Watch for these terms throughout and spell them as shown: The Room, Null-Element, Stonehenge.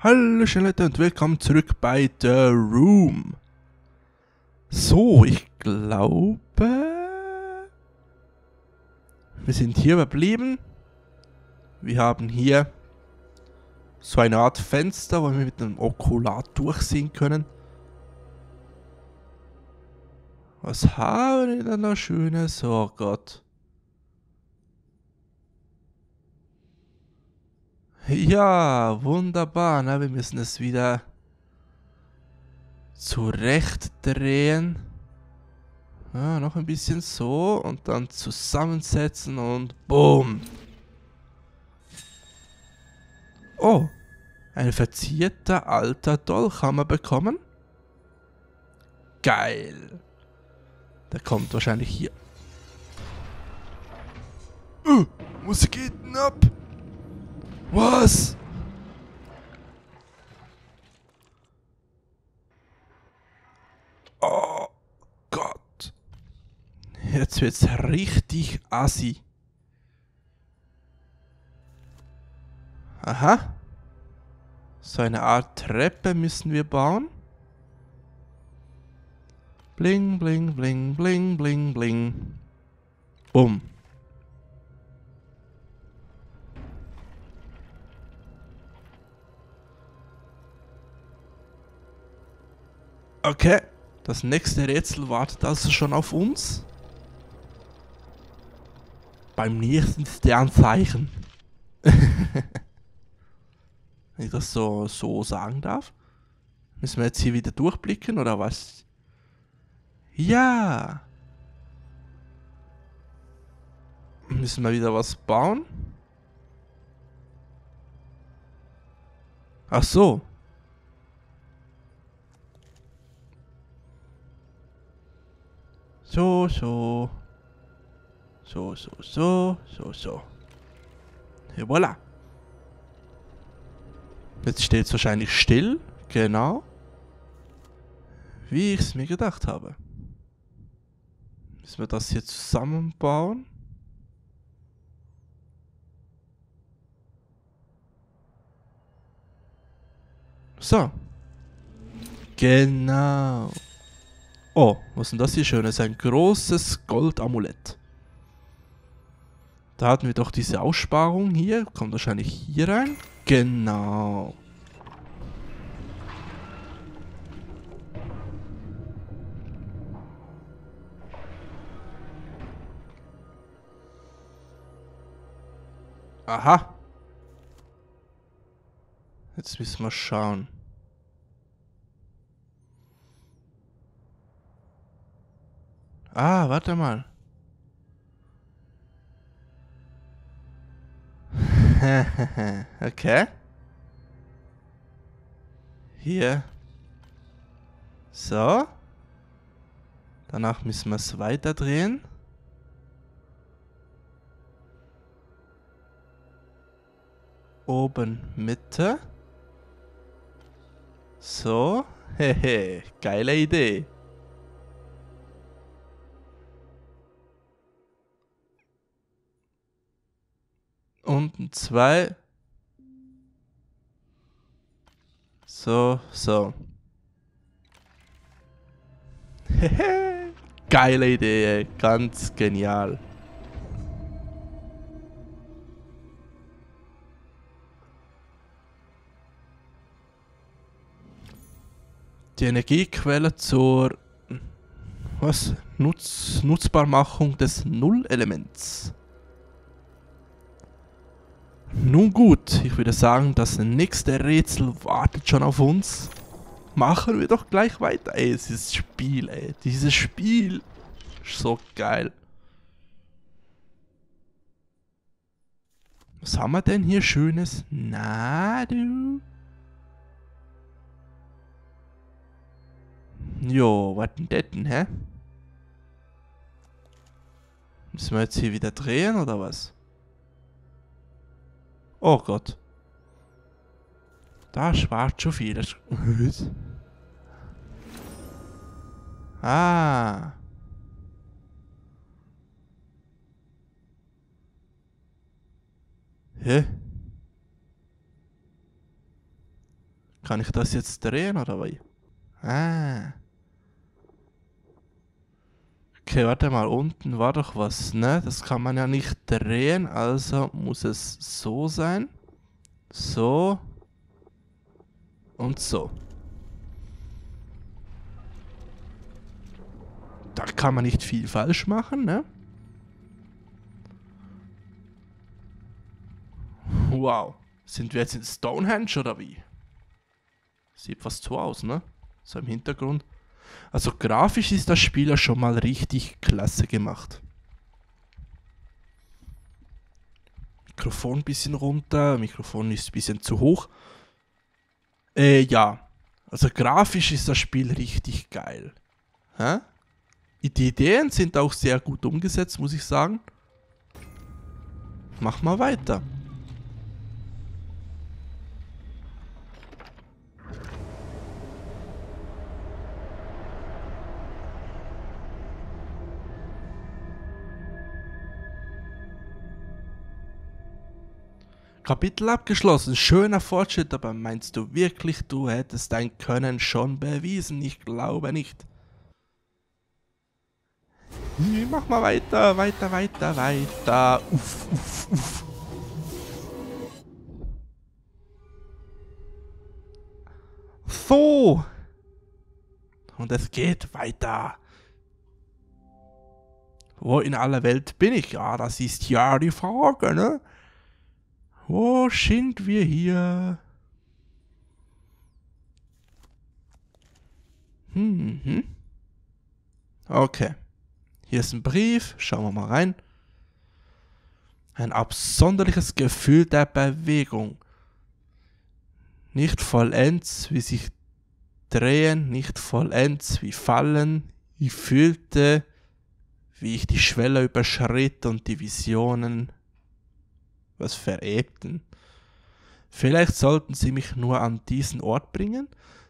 Hallo Leute und willkommen zurück bei The Room. So, ich glaube, wir sind hier verblieben. Wir haben hier so eine Art Fenster, wo wir mit einem Okular durchsehen können. Was haben wir denn da Schönes? Oh Gott. Ja, wunderbar, ne? Wir müssen es wieder zurechtdrehen. Ja, noch ein bisschen so und dann zusammensetzen und boom. Oh, ein verzierter alter Dolch haben wir bekommen. Geil. Der kommt wahrscheinlich hier. Was geht denn ab? Was? Oh Gott. Jetzt wird's richtig assi. Aha. So eine Art Treppe müssen wir bauen. Bling, bling, bling, bling, bling, bling. Bumm. Okay, das nächste Rätsel wartet also schon auf uns. Beim nächsten Sternzeichen. Wenn ich das so sagen darf. Müssen wir jetzt hier wieder durchblicken oder was? Ja! Müssen wir wieder was bauen? Ach so. So. Ja, voilà. Jetzt steht es wahrscheinlich still. Genau. Wie ich es mir gedacht habe. Müssen wir das hier zusammenbauen? So. Genau. Oh, was ist denn das hier Schönes? Ein großes Goldamulett. Da hatten wir doch diese Aussparung hier. Kommt wahrscheinlich hier rein. Genau. Aha. Jetzt müssen wir schauen. Ah, warte mal. Okay. Hier. So. Danach müssen wir es weiterdrehen. Oben Mitte. So. Hehe. Geile Idee. Unten 2. So. Geile Idee, ganz genial. Die Energiequelle zur Nutzbarmachung des Null-Elements. Nun gut, ich würde sagen, das nächste Rätsel wartet schon auf uns. Machen wir doch gleich weiter. Ey, dieses Spiel, ey. Dieses Spiel. So geil. Was haben wir denn hier Schönes? Na, du. Jo, was denn das denn, hä? Müssen wir jetzt hier wieder drehen, oder was? Oh Gott. Da schwarz schon viel. Ah. Hä? Kann ich das jetzt drehen oder was? Ah. Okay, warte mal, unten war doch was, ne? Das kann man ja nicht drehen, also muss es so sein. So. Und so. Da kann man nicht viel falsch machen, ne? Wow. Sind wir jetzt in Stonehenge oder wie? Sieht fast so aus, ne? So im Hintergrund. Also grafisch ist das Spiel ja schon mal richtig klasse gemacht. Mikrofon ein bisschen runter, Mikrofon ist ein bisschen zu hoch. Ja. Also grafisch ist das Spiel richtig geil. Hä? Die Ideen sind auch sehr gut umgesetzt, muss ich sagen. Mach mal weiter. Kapitel abgeschlossen. Schöner Fortschritt, aber meinst du wirklich, du hättest dein Können schon bewiesen? Ich glaube nicht. Mach mal weiter, weiter, weiter, weiter. Uff, uff, uff. So. Und es geht weiter. Wo in aller Welt bin ich? Ja, das ist ja die Frage, ne? Wo sind wir hier? Okay. Hier ist ein Brief. Schauen wir mal rein. Ein absonderliches Gefühl der Bewegung. Nicht vollends wie sich drehen, nicht vollends wie fallen. Ich fühlte, wie ich die Schwelle überschritt und die Visionen was verebten. Vielleicht sollten sie mich nur an diesen Ort bringen?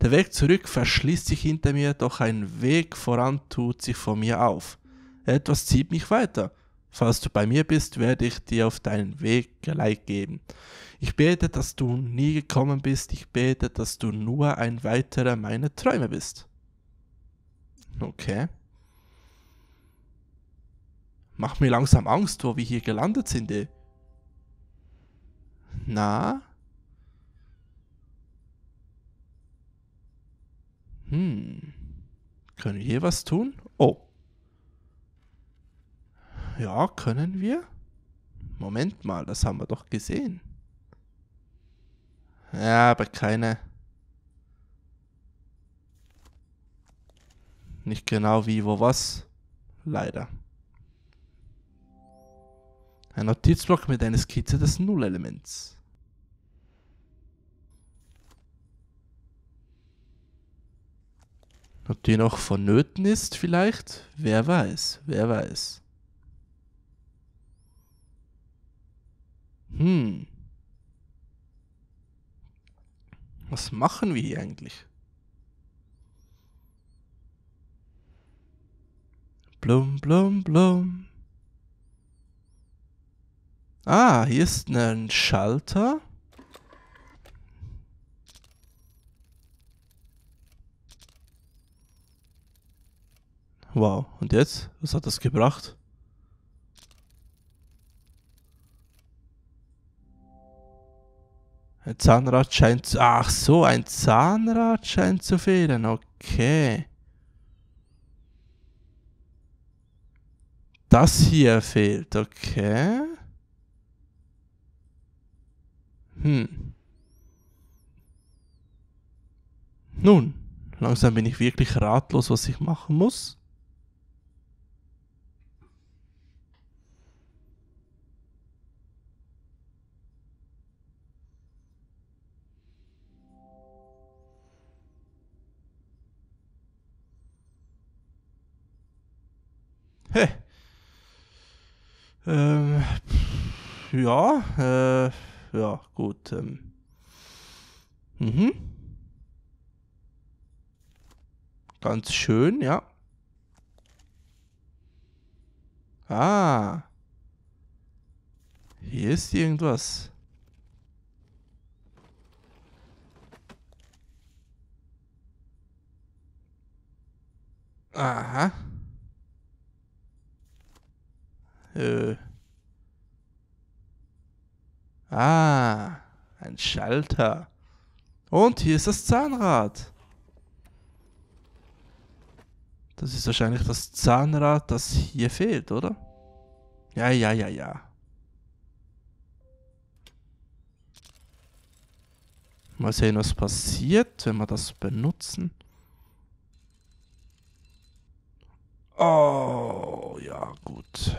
Der Weg zurück verschließt sich hinter mir, doch ein Weg voran tut sich vor mir auf. Etwas zieht mich weiter. Falls du bei mir bist, werde ich dir auf deinen Weg Geleit geben. Ich bete, dass du nie gekommen bist. Ich bete, dass du nur ein weiterer meiner Träume bist. Okay. Macht mir langsam Angst, wo wir hier gelandet sind, ey. Na? Können wir hier was tun? Oh. Ja, können wir? Moment mal, das haben wir doch gesehen. Ja, aber keine... Nicht genau wie, wo, was. Leider. Ein Notizblock mit einer Skizze des Null-Elements. Ob die noch vonnöten ist vielleicht? Wer weiß, wer weiß. Was machen wir hier eigentlich? Blum, blum, blum. Ah, hier ist ein Schalter. Wow, und jetzt? Was hat das gebracht? Ein Zahnrad scheint zu... Ach so, ein Zahnrad scheint zu fehlen. Okay. Das hier fehlt. Okay. Nun, langsam bin ich wirklich ratlos, was ich machen muss. Hä? Ja, ja, gut. Ganz schön, ja. Ah. Hier ist irgendwas. Aha. Ah, ein Schalter. Und hier ist das Zahnrad. Das ist wahrscheinlich das Zahnrad, das hier fehlt, oder? Ja, ja, ja, ja. Mal sehen, was passiert, wenn wir das benutzen. Oh, ja, gut.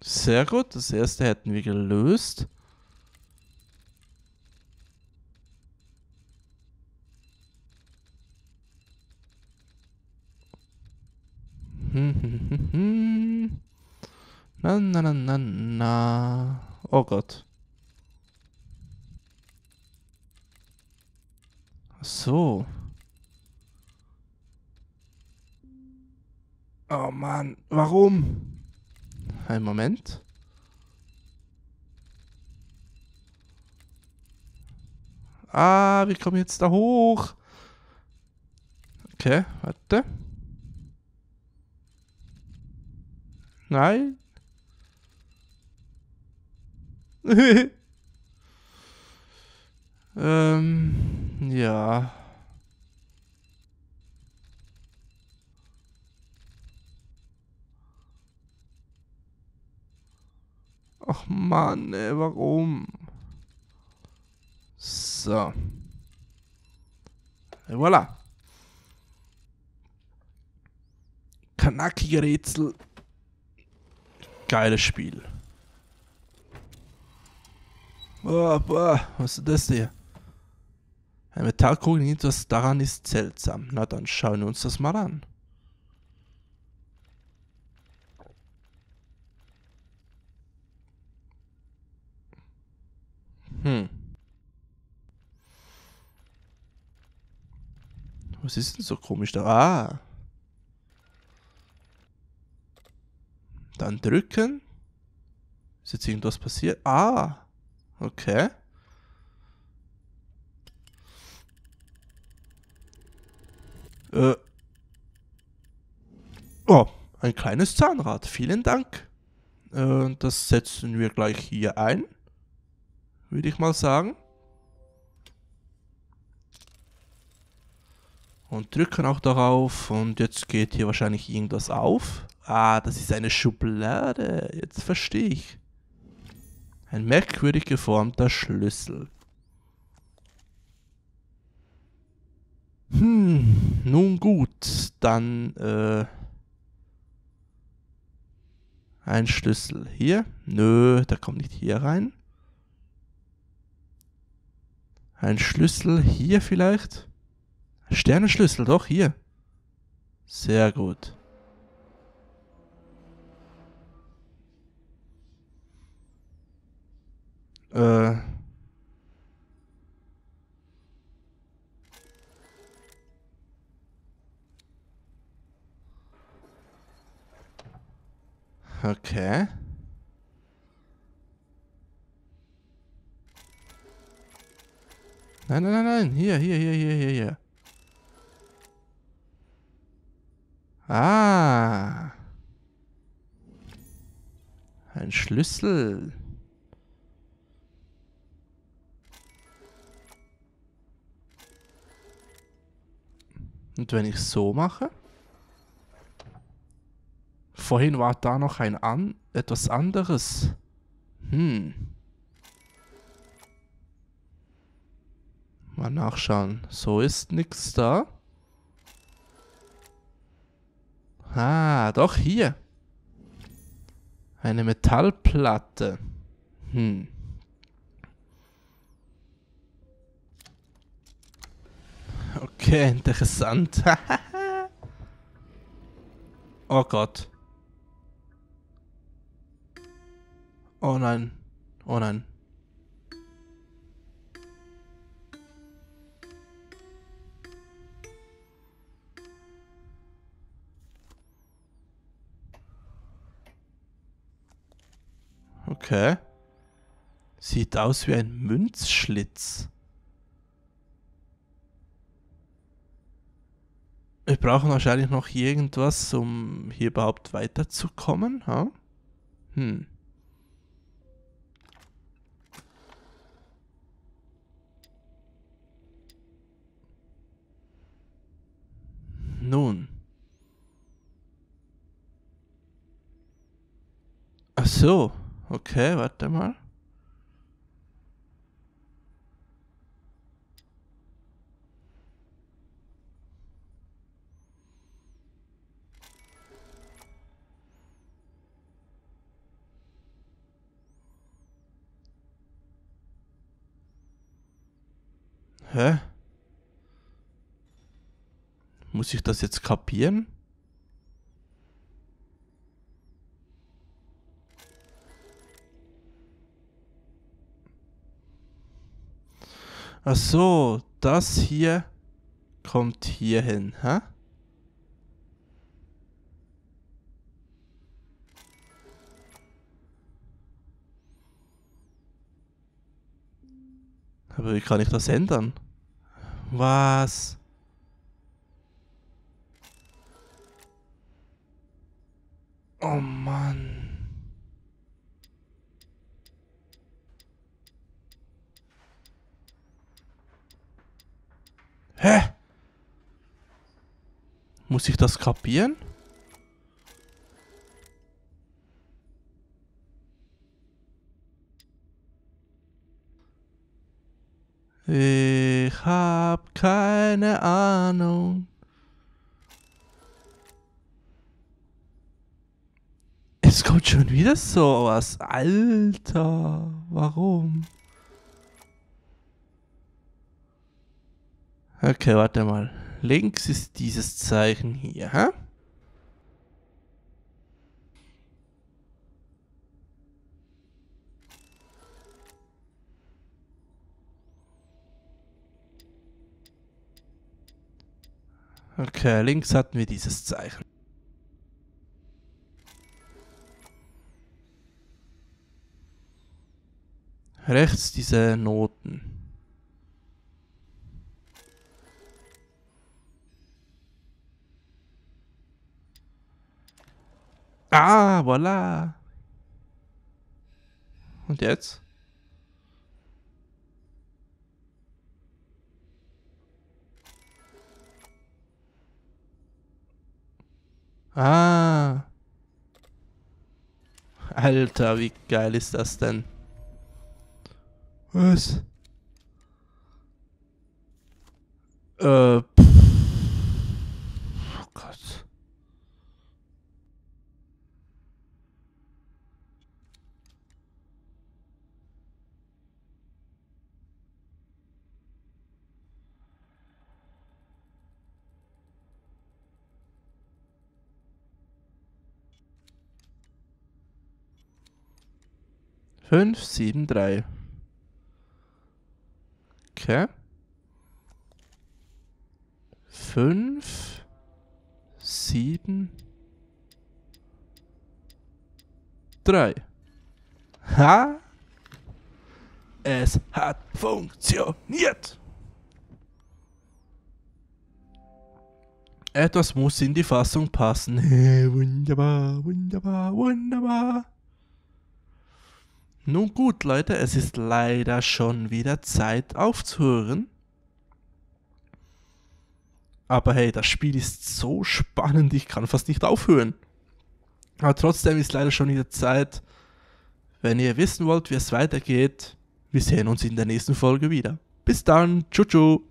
Sehr gut, das erste hätten wir gelöst. Na, na, na, na, na. Oh Gott. So. Oh Mann, warum? Ein Moment. Ah, wir kommen jetzt da hoch. Okay, warte. Nein. Ja. Ach Mann, ey, warum? So. Et voilà. Knackige Rätsel. Geiles Spiel. Oh, boah, was ist das hier? Ein Metallkugel, irgendwas daran ist seltsam. Na dann schauen wir uns das mal an. Was ist denn so komisch da? Ah. Dann drücken. Ist jetzt irgendwas passiert? Ah. Okay. Oh, ein kleines Zahnrad. Vielen Dank. Das setzen wir gleich hier ein. Würde ich mal sagen. Und drücken auch darauf. Und jetzt geht hier wahrscheinlich irgendwas auf. Ah, das ist eine Schublade. Jetzt verstehe ich. Ein merkwürdig geformter Schlüssel. Nun gut, dann ein Schlüssel hier. Nö, der kommt nicht hier rein. Ein Schlüssel hier vielleicht? Sternenschlüssel, doch, hier. Sehr gut. Okay. Nein, nein, nein, nein. Hier. Ah. Ein Schlüssel. Und wenn ich so mache? Vorhin war da noch ein etwas anderes. Mal nachschauen. So ist nichts da. Ah, doch hier. Eine Metallplatte. Okay, interessant. Oh Gott. Oh nein. Oh nein. Okay. Sieht aus wie ein Münzschlitz. Wir brauchen wahrscheinlich noch irgendwas, um hier überhaupt weiterzukommen. Ha? Hm. Nun. Ach so. Okay, warte mal. Hä? Muss ich das jetzt kapieren? Ach so, das hier kommt hier hin, hä? Aber wie kann ich das ändern? Was? Oh Mann. Hä? Muss ich das kapieren? Ich hab keine Ahnung. Es kommt schon wieder sowas. Alter, warum? Okay, warte mal. Links ist dieses Zeichen hier, hä? Okay, links hatten wir dieses Zeichen. Rechts diese Noten. Ah, voilà. Und jetzt? Ah. Alter, wie geil ist das denn? Was? Oh Gott. Fünf, sieben, drei. Okay. 5, 7, 3. Ha! Es hat funktioniert! Etwas muss in die Fassung passen. Wunderbar, wunderbar, wunderbar. Nun gut, Leute, es ist leider schon wieder Zeit aufzuhören. Aber hey, das Spiel ist so spannend, ich kann fast nicht aufhören. Aber trotzdem ist leider schon wieder Zeit. Wenn ihr wissen wollt, wie es weitergeht, wir sehen uns in der nächsten Folge wieder. Bis dann, tschu tschu.